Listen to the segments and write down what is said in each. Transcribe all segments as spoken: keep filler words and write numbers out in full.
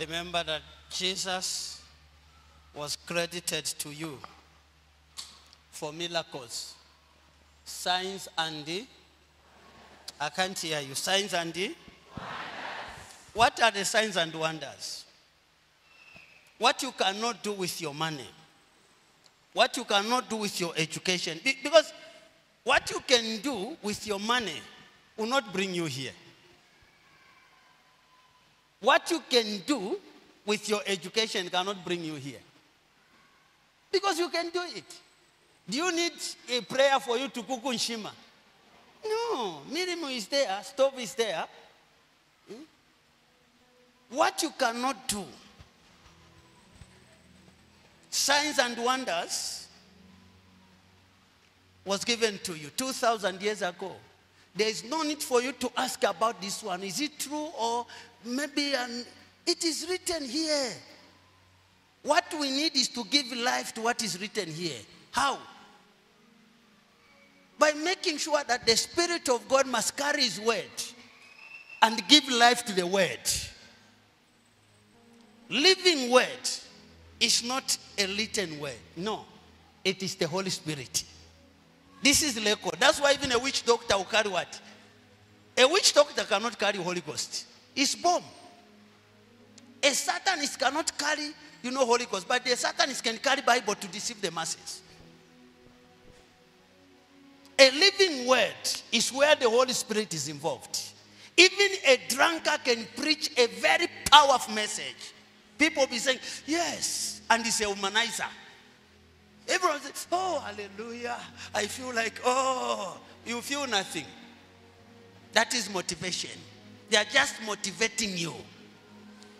Remember that Jesus was credited to you for miracles. Signs and the? I can't hear you. Signs and the? Wonders. What are the signs and wonders? What you cannot do with your money. What you cannot do with your education. Because what you can do with your money will not bring you here. What you can do with your education cannot bring you here. Because you can do it. Do you need a prayer for you to cook unshima? No. Mirimu is there. Stove is there. Hmm? What you cannot do. Signs and wonders was given to you two thousand years ago. There is no need for you to ask about this one. Is it true or maybe an, it is written here. What we need is to give life to what is written here. How? By making sure that the Spirit of God must carry His word and give life to the word. Living word is not a written word. No, it is the Holy Spirit. This is Leko. That's why even a witch doctor will carry what? A witch doctor cannot carry Holy Ghost. It's bomb. A Satanist cannot carry, you know, Holy Ghost. But a Satanist can carry Bible to deceive the masses. A living word is where the Holy Spirit is involved. Even a drunkard can preach a very powerful message. People be saying, yes, and he's a humanizer. Everyone says, oh, hallelujah. I feel like, oh, you feel nothing. That is motivation. They are just motivating you.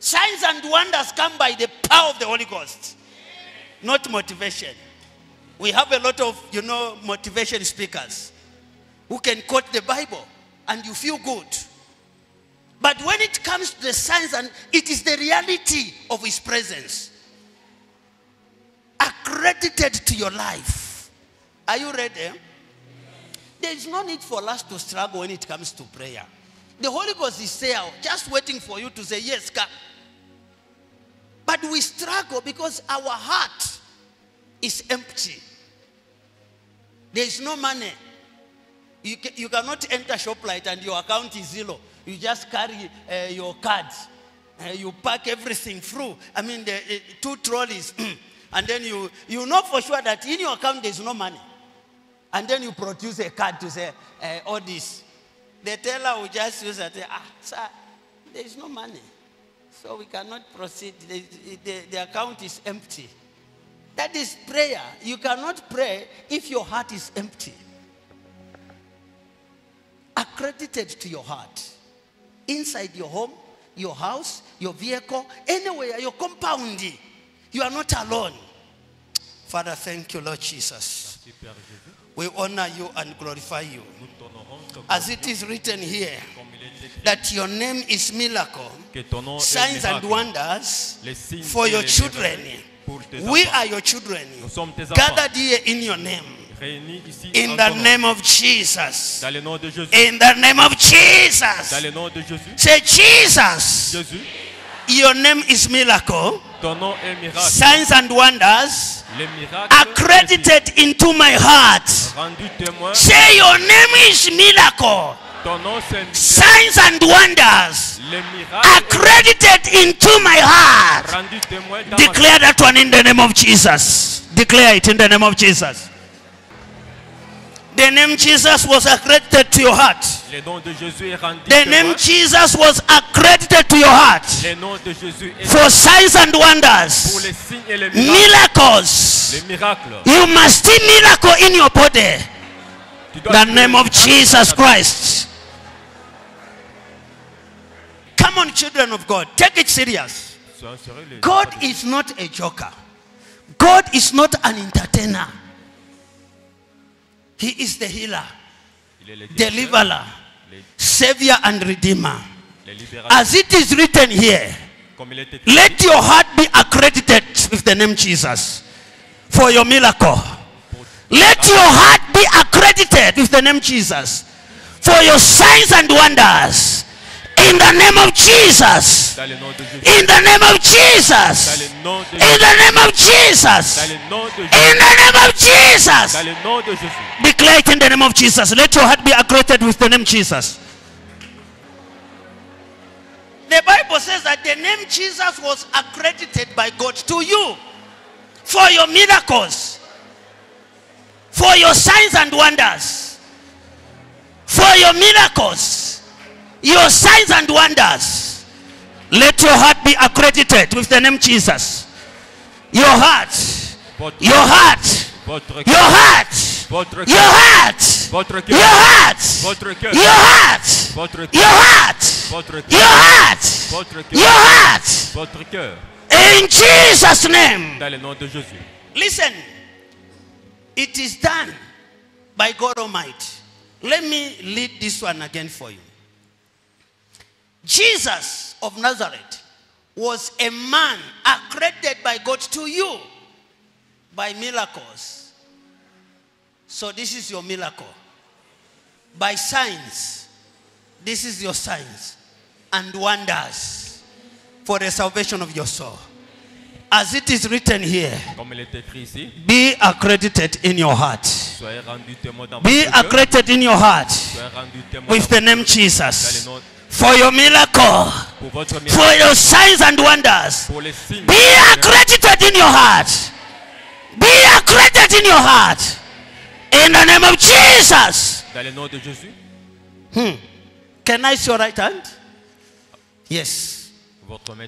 Signs and wonders come by the power of the Holy Ghost, not motivation. We have a lot of, you know, motivation speakers who can quote the Bible and you feel good. But when it comes to the signs, and it is the reality of His presence accredited to your life. Are you ready? There is no need for us to struggle when it comes to prayer. The Holy Ghost is there just waiting for you to say, yes, come. But we struggle because our heart is empty. There is no money. You, ca you cannot enter ShopLite and your account is zero. You just carry uh, your cards. Uh, you pack everything through. I mean, the, uh, two trolleys. And then you, you know for sure that in your account there is no money. And then you produce a card to say, uh, all this. The teller will just use it. Ah, sir, there is no money. So we cannot proceed. The, the, the account is empty. That is prayer. You cannot pray if your heart is empty. Accredited to your heart. Inside your home, your house, your vehicle, anywhere, your compound. You are not alone. Father, thank you, Lord Jesus. We honor you and glorify you. As it is written here, that your name is miracle, signs and wonders for your children. We are your children, gathered here in your name. In the name of Jesus. In the name of Jesus. Say, Jesus, your name is miracle, signs and wonders accredited into my heart. Say, your name is miracle, signs and wonders accredited into my heart. Declare that one in the name of Jesus. Declare it in the name of Jesus. The name Jesus was accredited to your heart. The name Jesus was accredited to your heart for signs and wonders, miracles. You must see miracle in your body. The name of Jesus Christ. Come on, children of God, take it serious. God is not a joker. God is not an entertainer. He is the healer, deliverer, savior and redeemer. As it is written here, let your heart be accredited with the name Jesus for your miracle. Let your heart be accredited with the name Jesus for your signs and wonders. in the name of Jesus, in the name of Jesus, in the name of Jesus, in the name of Jesus, declare it in the name of Jesus. Let your heart be accredited with the name Jesus. The Bible says that the name Jesus was accredited by God to you for your miracles, for your signs and wonders, for your miracles, your signs and wonders. Let your heart be accredited with the name Jesus. Your heart, your heart, your heart, your heart, your heart, your heart, your heart. Votre cœur. Your heart. Votre cœur. Your heart. Votre cœur. In Jesus' name. Dans le nom de Jésus. Listen. It is done by God Almighty. Let me read this one again for you. Jesus of Nazareth was a man accredited by God to you by miracles. So this is your miracle. By signs. This is your signs and wonders for the salvation of your soul. As it is written here, be accredited in your heart. Be accredited in your heart with the name Jesus. For your miracle, for your signs and wonders, be accredited in your heart. Be accredited in your heart. In the name of Jesus. Hmm. Can I see your right hand? Yes.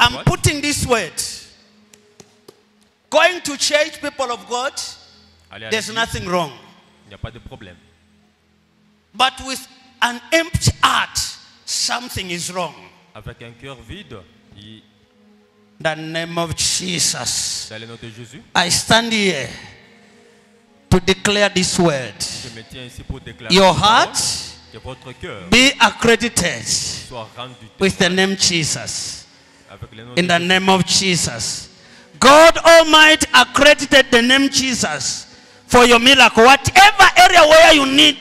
I'm putting this word. Going to church, people of God, there's nothing wrong. But with an empty heart, something is wrong. In the name of Jesus, I stand here to declare this word. Your heart, be accredited with the name Jesus. In the name of Jesus. God Almighty accredited the name Jesus for your miracle. Whatever area where you need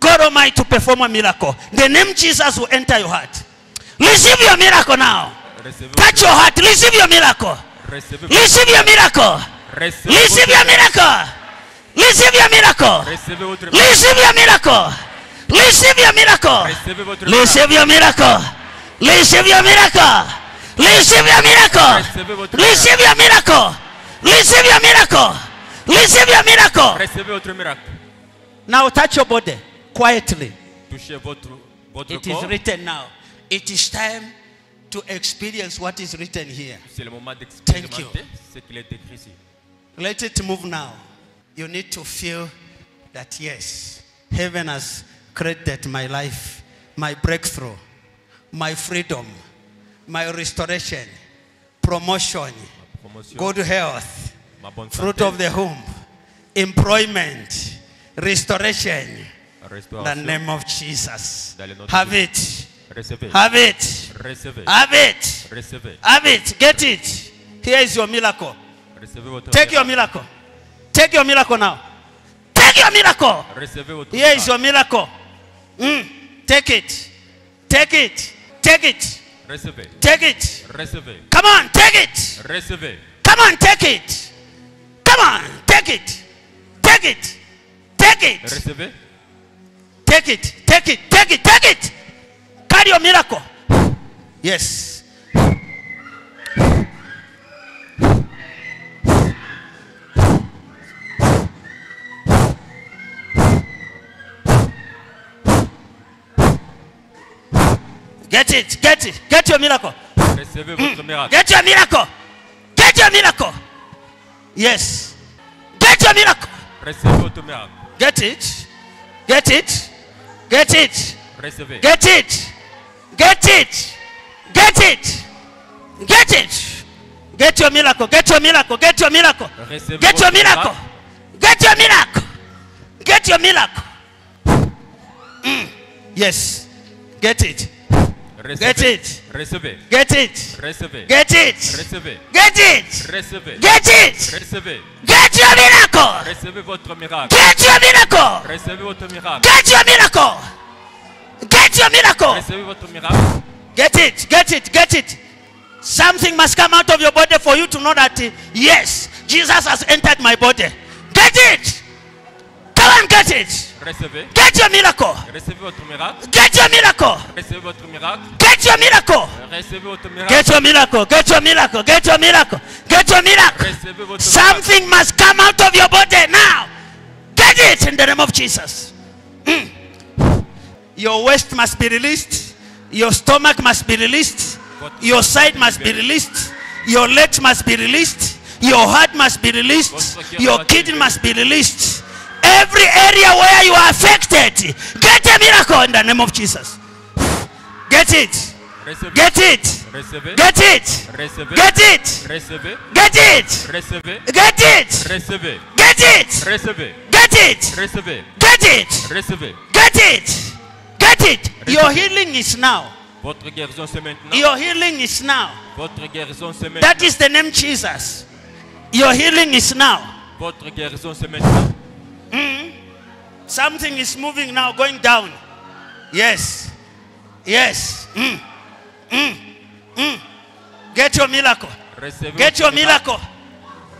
God Almighty to perform a miracle, the name Jesus will enter your heart. Receive your miracle now. Touch your heart. Receive your miracle. Receive your miracle. Receive your miracle. Receive your miracle. Receive your miracle. Receive your miracle. Receive your miracle. Receive your miracle. Receive your miracle. Receive your miracle. Receive your miracle. Receive your miracle. Now touch your body quietly. It is written now. It is time to experience what is written here. Thank you. Let it move now. You need to feel that yes, heaven has credited my life, my breakthrough, my freedom, my restoration, promotion, good health, fruit of the womb, employment, restoration, the name of Jesus. Have it. Have it. Have it. Have it. Get it. Here is your miracle. Take your miracle. Take your miracle now. Take your miracle. Here is your miracle. Mm. Take it. Take it. Take it. Receive. Take it. Receive. Come on, take it. Receive. Come on, take it. Come on, take it. Take it. Take it. Receive. Take it. Take it. Take it. Take it. Carry your miracle. Yes. Get it, get it, get your miracle. Recevez votre miracle. Get your miracle. Get your miracle. Yes. Get your miracle. Recevez votre miracle. Get it. Get it. Get it. Recevez. Get it. Get it. Get it. Get it. Get your miracle. Get your miracle. Get your miracle. Get your miracle. Get your miracle. Get your miracle. Yes. Get it. Get it. Receive. Get it. Receive. Get it. Receive. Get it. Receive. Get it. Receive. Get your miracle. Recevez votre miracle. Get your miracle. Recevez votre miracle. Get your miracle. Get your miracle. Recevez votre miracle. Get it, get it, get it. Something must come out of your body for you to know that, yes, Jesus has entered my body. Get it. Come and get it. Recevez. Get your miracle. Recevez votre miracle. Get your miracle. Recevez votre miracle. Get your miracle. Recevez votre miracle. Get your miracle. Get your miracle. Get your miracle. Get your miracle. Recevez votre Something miracle. Must come out of your body now. Get it in the name of Jesus. Mm. Your waist must be released. Your stomach must be released. Your side must be released. Your legs must be released. Your heart must be released. Your kidney must be released. Every area where you are affected, get a miracle in the name of Jesus. Get it. Get it. Get it. Get it. Get it. Get it. Get it. Get it. Get it. Get it. Get it. Your healing is now. Votre guérison c'est maintenant. Your healing is now. Votre guérison c'est maintenant. That is the name Jesus. Your healing is now. Votre guérison c'est maintenant. Mm-hmm. Something is moving now, going down. Yes. Yes. Mm. Mm. Mm. Get your miracle. Recevez Get your miracle. miracle.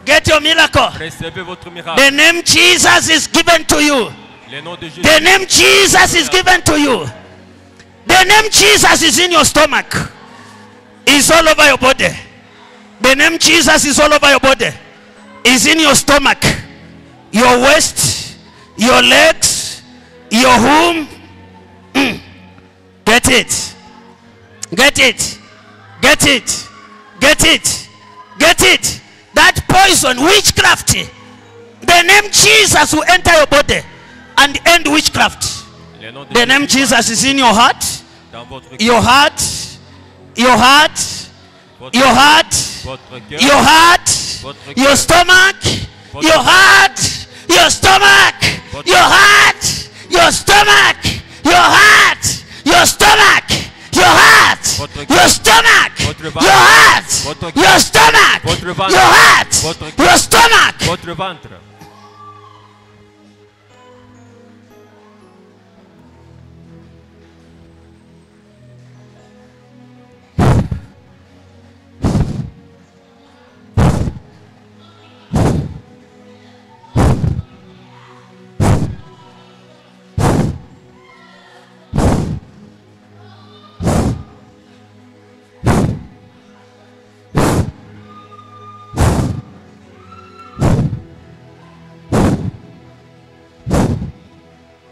Get your miracle. Recevez votre miracle. The name Jesus is given to you. Le nom de Jésus. The name Jesus is given to you. The name Jesus is in your stomach. It's all over your body. The name Jesus is all over your body. It's in your stomach, your waist, your legs, your womb. Mm. Get it. Get it. Get it. Get it. Get it. That poison, witchcraft. The name Jesus will enter your body and end witchcraft. The name Jesus is in your heart, your heart, your heart, your heart, your heart, your stomach, your heart, your stomach, your heart, your stomach, your heart, your stomach, your heart, your stomach, your heart, your stomach, your heart, your stomach.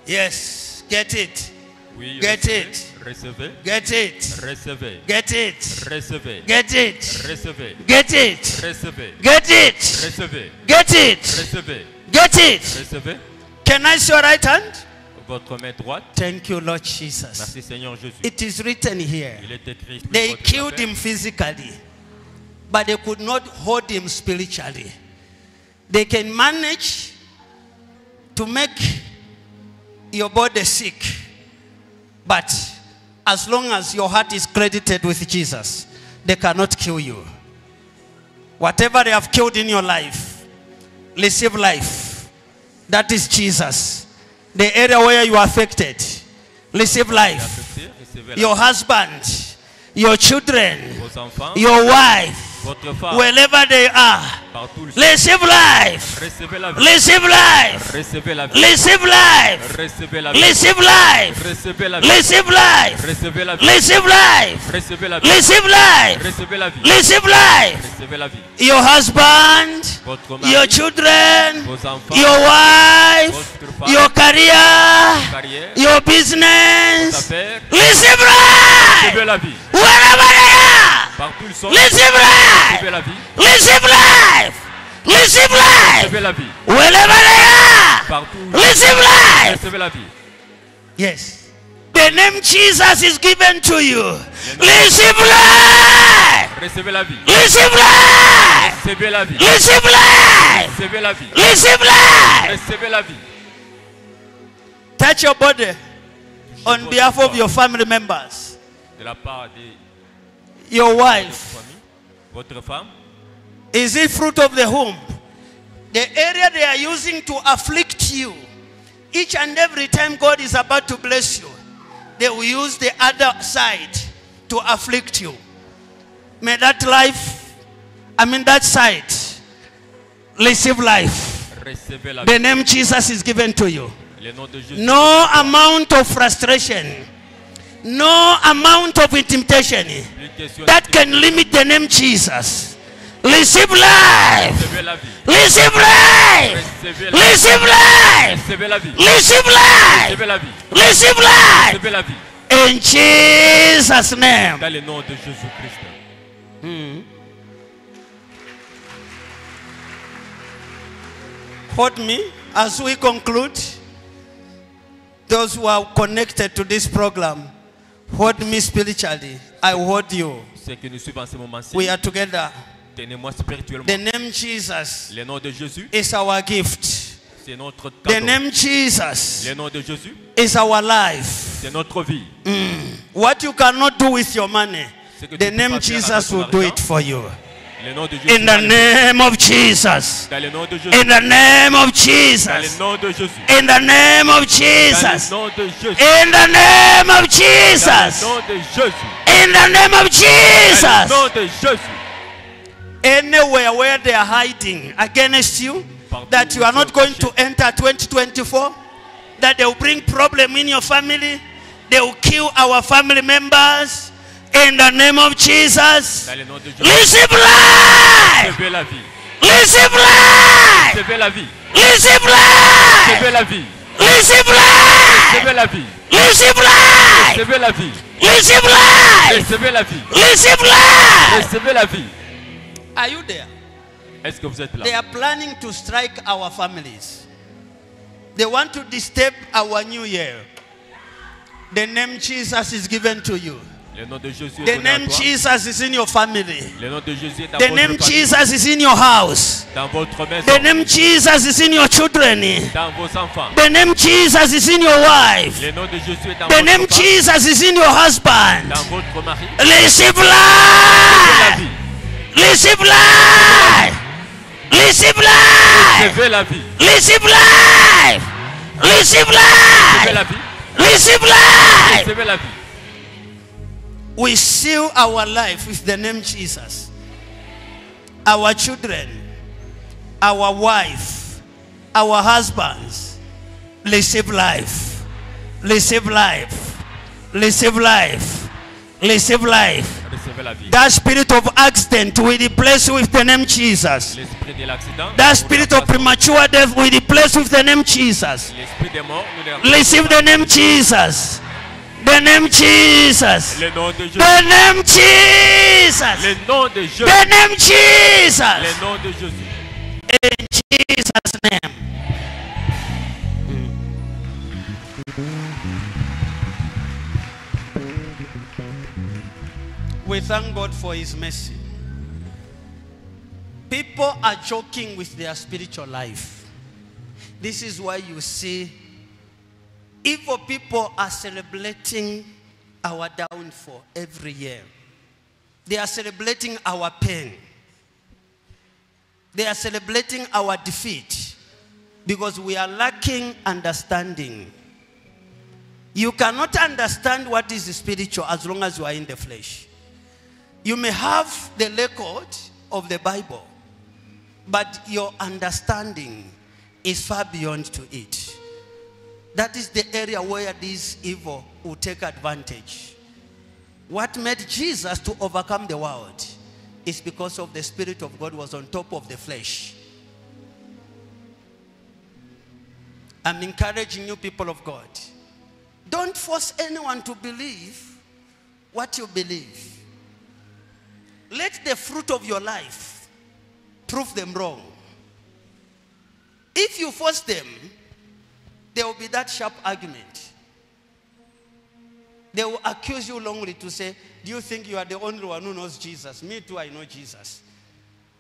Yes, get it. Oui, get it. Recevez. Get it. Recevez. Get it. Recevez. Get it. Recevez. Get it. Recevez. Get it. Recevez. Get it. Recevez. Get it. Recevez. Can I see your right hand? Votre main droite. Thank you, Lord Jesus. Merci, Seigneur Jésus. It is written here. Il est écrit. They killed him physically, but they could not hold him spiritually. They can manage to make your body is sick, but as long as your heart is credited with Jesus, they cannot kill you. Whatever they have killed in your life, receive life. That is Jesus. The area where you are affected, receive life. Your husband, your children, your wife, wherever they are, receive life. Receive life. Receive life. Receive life. Receive life. Receive life. Receive life. Receive life. Receive life. Receive life. Receive life. Your husband, your children, your wife, your career, your business. Receive life. Wherever they are. Receive life. Receive life. Receive life. Wherever they are. Receive life. Yes. The name Jesus is given to you. Receive life. Receive life. Receive life. Receive life. Receive life. Touch your body on behalf of your family members. Your wife, is it fruit of the womb? The area they are using to afflict you, each and every time God is about to bless you, they will use the other side to afflict you. May that life, I mean that sight, receive life. The name Jesus is given to you. No amount of frustration, no amount of intimidation that can limit the name Jesus. Receive life. Receive life. Receive life. Receive life. Receive life. In Jesus' name. Dans le nom de Jésus Christ. Hmm. Hold me as we conclude. Those who are connected to this program, hold me spiritually. I hold you. We are together. The name Jesus is our gift. The name Jesus is our life. Mm. What you cannot do with your money, the name Jesus will do it for you. In the name of Jesus. In the name of Jesus. In the name of Jesus. In the name of Jesus. In the name of Jesus. Anywhere where they are hiding against you, that you are not going to enter twenty twenty-four, that they will bring problem in your family, they will kill our family members. In the name of Jesus, receive life. Receive life. Receive life. Receive life. Receive life. Receive life. Receive life. Are you there? They are planning to strike our families. They want to disturb our new year. The name Jesus is given to you. The name Jesus is in your family. The name Jesus is in your house. The name Jesus is in your children. The name Jesus is in your wife. The name Jesus is in your husband. Receive life. Receive life. Receive life. Receive life. Receive life. Receive life. We seal our life with the name Jesus. Our children, our wife, our husbands, receive life. Receive life. Receive life. Receive life. That spirit of accident, we replace with the name Jesus. That spirit of premature death, we replace with the name Jesus. Receive the name Jesus. The name Jesus. The name Jesus. The name Jesus. In Jesus' name. We thank God for His mercy. People are joking with their spiritual life. This is why you see evil people are celebrating our downfall every year. They are celebrating our pain. They are celebrating our defeat because we are lacking understanding. You cannot understand what is spiritual as long as you are in the flesh. You may have the record of the Bible, but your understanding is far beyond to it. That is the area where this evil will take advantage. What made Jesus to overcome the world is because of the Spirit of God was on top of the flesh. I'm encouraging you, people of God. Don't force anyone to believe what you believe. Let the fruit of your life prove them wrong. If you force them, there will be that sharp argument. They will accuse you wrongly to say, do you think you are the only one who knows Jesus? Me too, I know Jesus.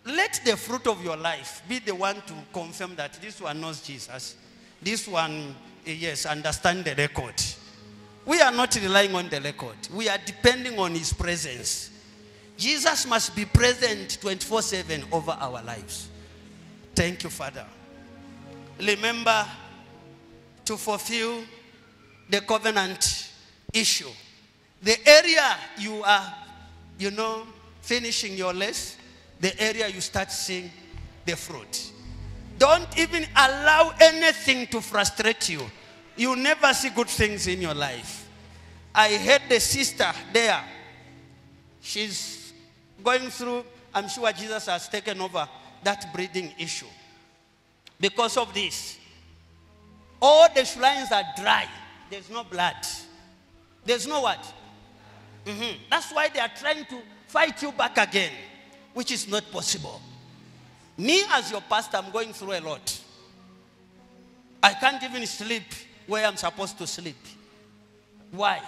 Let the fruit of your life be the one to confirm that this one knows Jesus. This one, yes, understand the record. We are not relying on the record. We are depending on His presence. Jesus must be present twenty-four seven over our lives. Thank you, Father. Remember to fulfill the covenant issue The area you are, you know, finishing your list, the area you start seeing the fruit. Don't even allow anything to frustrate you. You never see good things in your life. I heard the sister there. She's going through, I'm sure Jesus has taken over that breathing issue. Because of this, all the shrines are dry. There's no blood. There's no what? Mm-hmm. That's why they are trying to fight you back again, which is not possible. Me as your pastor, I'm going through a lot. I can't even sleep where I'm supposed to sleep. Why?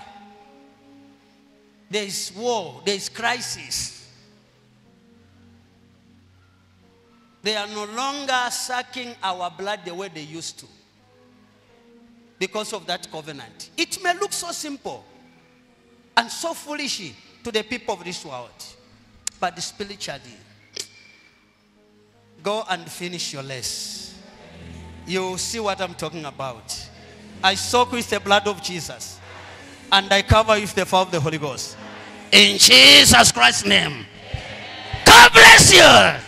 There is war. There is crisis. They are no longer sucking our blood the way they used to. Because of that covenant. It may look so simple and so foolish to the people of this world. But spiritually, go and finish your list. You see what I'm talking about. I soak with the blood of Jesus. And I cover with the fire of the Holy Ghost. In Jesus Christ's name. God bless you.